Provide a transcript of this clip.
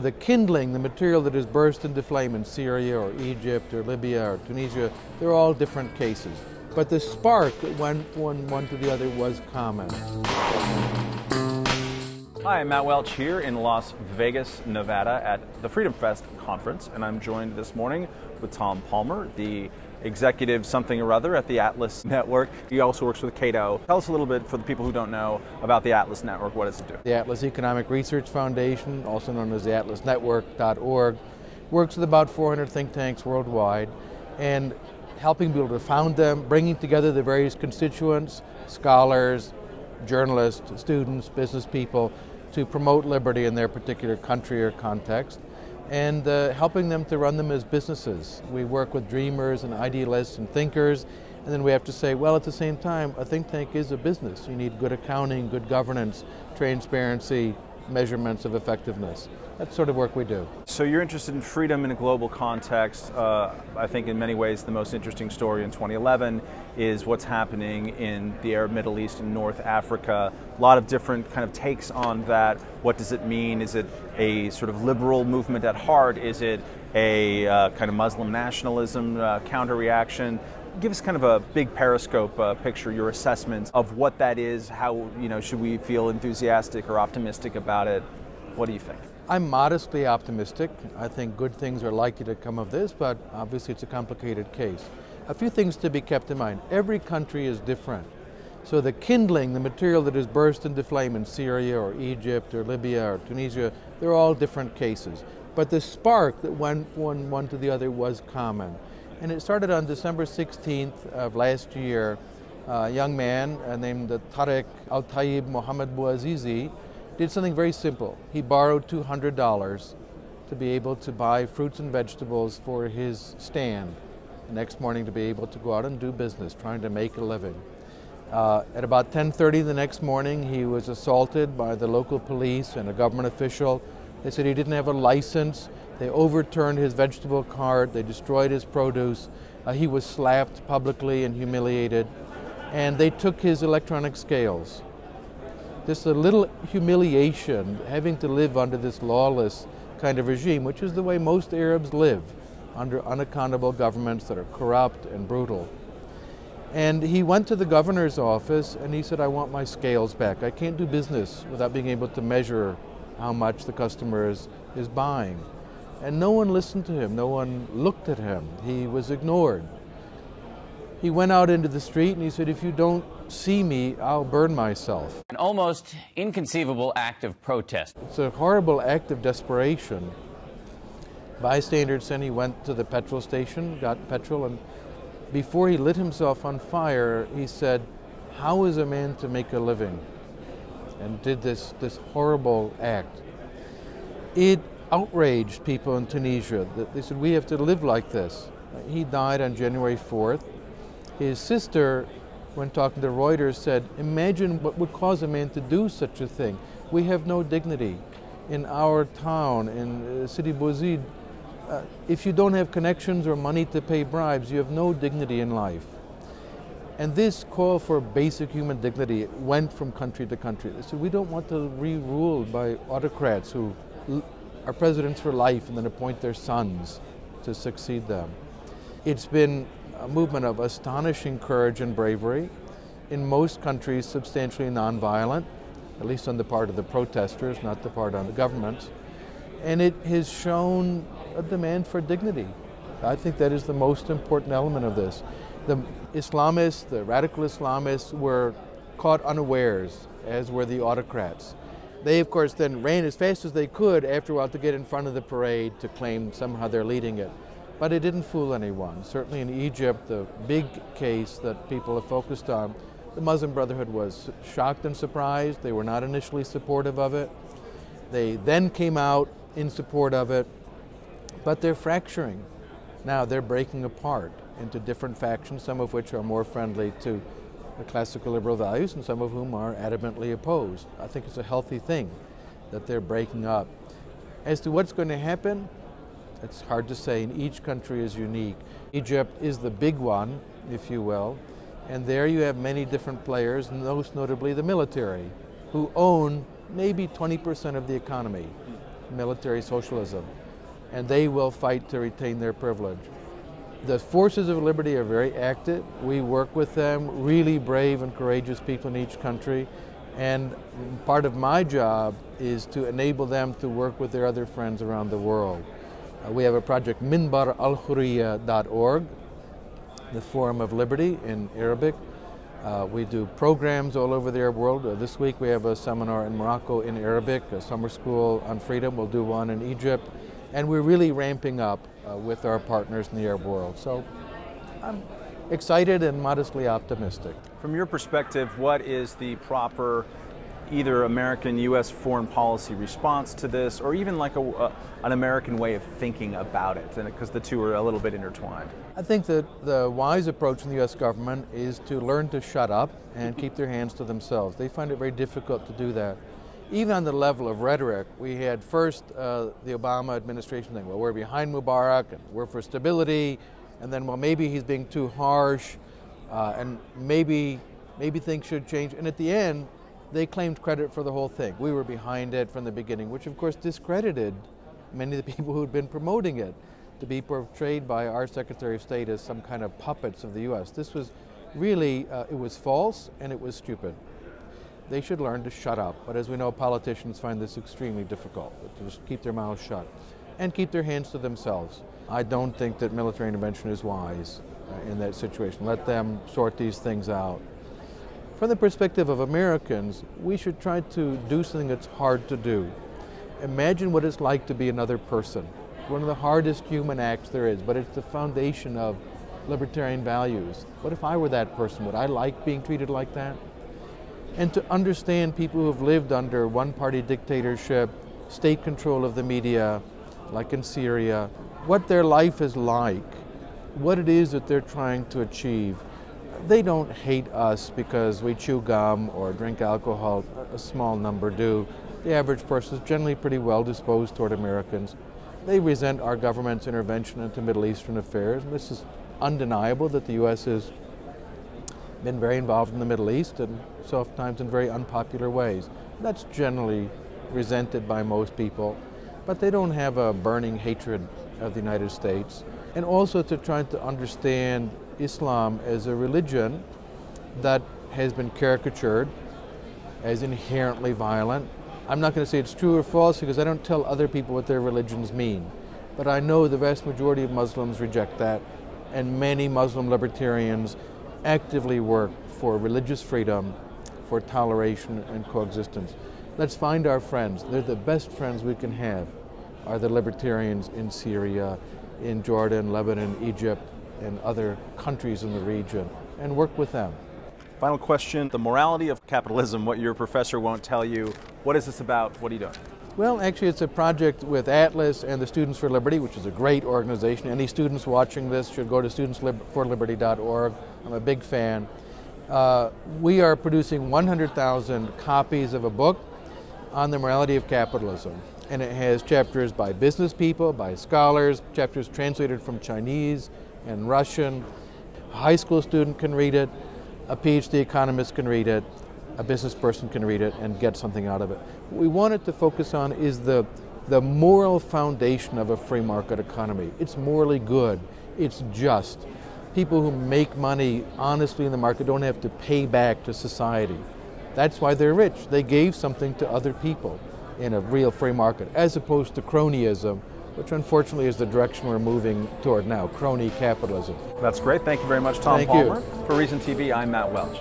The kindling, the material that has burst into flame in Syria or Egypt or Libya or Tunisia, they're all different cases. But the spark that went from one to the other was common. Hi, I'm Matt Welch here in Las Vegas, Nevada at the FreedomFest conference, and I'm joined this morning with Tom Palmer, the executive something or other at the Atlas Network. He also works with Cato. Tell us a little bit, for the people who don't know, about the Atlas Network. What does it do? The Atlas Economic Research Foundation, also known as the atlasnetwork.org, works with about 400 think tanks worldwide and helping people to found them, bringing together the various constituents, scholars, journalists, students, business people, to promote liberty in their particular country or context, and helping them to run them as businesses. We work with dreamers and idealists and thinkers, and then we have to say, well, at the same time, a think tank is a business. You need good accounting, good governance, transparency, measurements of effectiveness. That's sort of work we do. So you're interested in freedom in a global context. I think in many ways the most interesting story in 2011 is what's happening in the Arab Middle East and North Africa. A lot of different kind of takes on that. What does it mean? Is it a sort of liberal movement at heart? Is it a kind of Muslim nationalism counter-reaction? Give us kind of a big periscope picture, your assessment of what that is. How, you know, should we feel enthusiastic or optimistic about it? What do you think? I'm modestly optimistic. I think good things are likely to come of this, but obviously it's a complicated case. A few things to be kept in mind. Every country is different. So the kindling, the material that has burst into flame in Syria or Egypt or Libya or Tunisia, they're all different cases. But the spark that went from one to the other was common. And it started on December 16th of last year. A young man named Tarek Al Taib Mohammed Bouazizi did something very simple. He borrowed $200 to be able to buy fruits and vegetables for his stand the next morning, to be able to go out and do business, trying to make a living. At about 10:30 the next morning, he was assaulted by the local police and a government official. They said he didn't have a license. They overturned his vegetable cart. They destroyed his produce. He was slapped publicly and humiliated. And they took his electronic scales. This a little humiliation, having to live under this lawless kind of regime, which is the way most Arabs live, under unaccountable governments that are corrupt and brutal. And he went to the governor's office and he said, I want my scales back. I can't do business without being able to measure how much the customer is buying. And no one listened to him, no one looked at him. He was ignored. He went out into the street and he said, if you don't see me, I'll burn myself. An almost inconceivable act of protest. It's a horrible act of desperation. Bystanders said he went to the petrol station, got petrol, and before he lit himself on fire, he said, how is a man to make a living? And did this horrible act. It outraged people in Tunisia. They said, we have to live like this. He died on January 4th. His sister, when talking to Reuters, said, imagine what would cause a man to do such a thing. We have no dignity. In our town, in Sidi Bouzid, if you don't have connections or money to pay bribes, you have no dignity in life. And this call for basic human dignity went from country to country. They said, we don't want to be ruled by autocrats who are presidents for life and then appoint their sons to succeed them. It's been a movement of astonishing courage and bravery, in most countries substantially nonviolent, at least on the part of the protesters, not the part on the government. And it has shown a demand for dignity. I think that is the most important element of this. The Islamists, the radical Islamists, were caught unawares, as were the autocrats. They, of course, then ran as fast as they could after a while to get in front of the parade to claim somehow they're leading it. But it didn't fool anyone. Certainly in Egypt, the big case that people have focused on, the Muslim Brotherhood was shocked and surprised. They were not initially supportive of it. They then came out in support of it, but they're fracturing. Now they're breaking apart into different factions, some of which are more friendly to the classical liberal values and some of whom are adamantly opposed. I think it's a healthy thing that they're breaking up. As to what's going to happen, it's hard to say, and each country is unique. Egypt is the big one, if you will, and there you have many different players, most notably the military, who own maybe 20% of the economy. military socialism, and they will fight to retain their privilege. The forces of liberty are very active. We work with them, really brave and courageous people in each country, and part of my job is to enable them to work with their other friends around the world. We have a project, minbaralhurriya.org, the Forum of Liberty in Arabic. We do programs all over the Arab world. This week we have a seminar in Morocco in Arabic, a summer school on freedom. We'll do one in Egypt. And we're really ramping up with our partners in the Arab world. So I'm excited and modestly optimistic. From your perspective, what is the proper either American, U.S. foreign policy response to this, or even like an American way of thinking about it, because the two are a little bit intertwined? I think that the wise approach in the U.S. government is to learn to shut up and keep their hands to themselves. They find it very difficult to do that. Even on the level of rhetoric, we had first the Obama administration thing, well, we're behind Mubarak, and we're for stability, and then, well, maybe he's being too harsh, and maybe things should change. And at the end, they claimed credit for the whole thing. We were behind it from the beginning, which of course discredited many of the people who had been promoting it to be portrayed by our Secretary of State as some kind of puppets of the U.S. This was really, it was false and it was stupid. They should learn to shut up. But as we know, politicians find this extremely difficult, to just keep their mouths shut and keep their hands to themselves. I don't think that military intervention is wise in that situation. Let them sort these things out. From the perspective of Americans, we should try to do something that's hard to do. Imagine what it's like to be another person. One of the hardest human acts there is, but it's the foundation of libertarian values. What if I were that person? Would I like being treated like that? And to understand people who have lived under one-party dictatorship, state control of the media, like in Syria, what their life is like, what it is that they're trying to achieve. They don't hate us because we chew gum or drink alcohol. A small number do. The average person is generally pretty well disposed toward Americans. They resent our government's intervention into Middle Eastern affairs. And this is undeniable that the U.S. has been very involved in the Middle East, and sometimes in very unpopular ways. That's generally resented by most people, but they don't have a burning hatred of the United States. And also to try to understand Islam as a religion that has been caricatured as inherently violent. I'm not going to say it's true or false because I don't tell other people what their religions mean, but I know the vast majority of Muslims reject that, and many Muslim libertarians actively work for religious freedom, for toleration and coexistence. Let's find our friends. They're the best friends we can have, are the libertarians in Syria, in Jordan, Lebanon, Egypt, and other countries in the region, and work with them. Final question, the morality of capitalism, what your professor won't tell you. What is this about? What are you doing? Well, actually, it's a project with Atlas and the Students for Liberty, which is a great organization. Any students watching this should go to studentsforliberty.org. I'm a big fan. We are producing 100,000 copies of a book on the morality of capitalism. And it has chapters by business people, by scholars, chapters translated from Chinese and Russian. A high school student can read it, a PhD economist can read it, a business person can read it and get something out of it. What we wanted to focus on is the moral foundation of a free market economy. It's morally good, it's just. People who make money honestly in the market don't have to pay back to society. That's why they're rich. They gave something to other people in a real free market, as opposed to cronyism, which unfortunately is the direction we're moving toward now, crony capitalism. That's great. Thank you very much, Tom Palmer. Thank you. For Reason TV, I'm Matt Welch.